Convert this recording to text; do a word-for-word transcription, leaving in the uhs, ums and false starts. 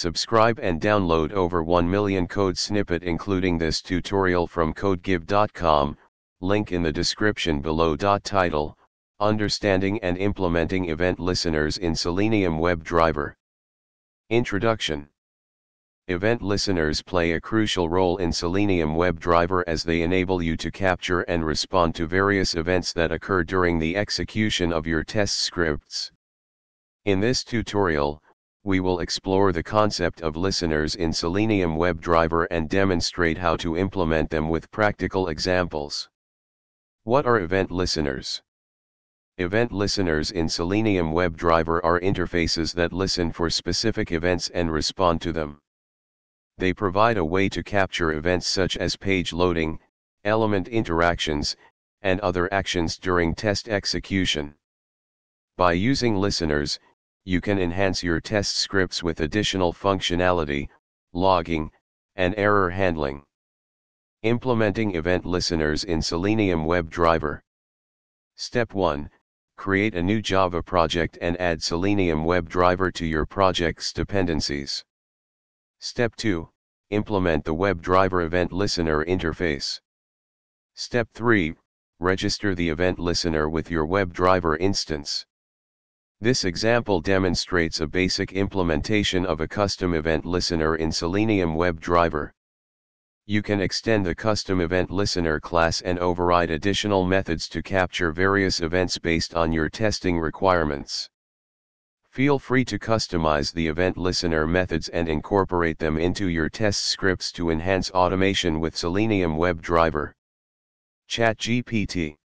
Subscribe and download over one million code snippet including this tutorial from codegive dot com, link in the description below. Title: Understanding and Implementing Event Listeners in Selenium WebDriver. Introduction. Event listeners play a crucial role in Selenium WebDriver as they enable you to capture and respond to various events that occur during the execution of your test scripts. In this tutorial, we will explore the concept of listeners in Selenium WebDriver and demonstrate how to implement them with practical examples. What are event listeners? Event listeners in Selenium WebDriver are interfaces that listen for specific events and respond to them. They provide a way to capture events such as page loading, element interactions, and other actions during test execution. By using listeners, you can enhance your test scripts with additional functionality, logging, and error handling. Implementing event listeners in Selenium WebDriver. Step one. Create a new Java project and add Selenium WebDriver to your project's dependencies. Step two. Implement the WebDriver event listener interface. Step three. Register the event listener with your WebDriver instance. This example demonstrates a basic implementation of a custom event listener in Selenium WebDriver. You can extend the custom event listener class and override additional methods to capture various events based on your testing requirements. Feel free to customize the event listener methods and incorporate them into your test scripts to enhance automation with Selenium WebDriver. ChatGPT.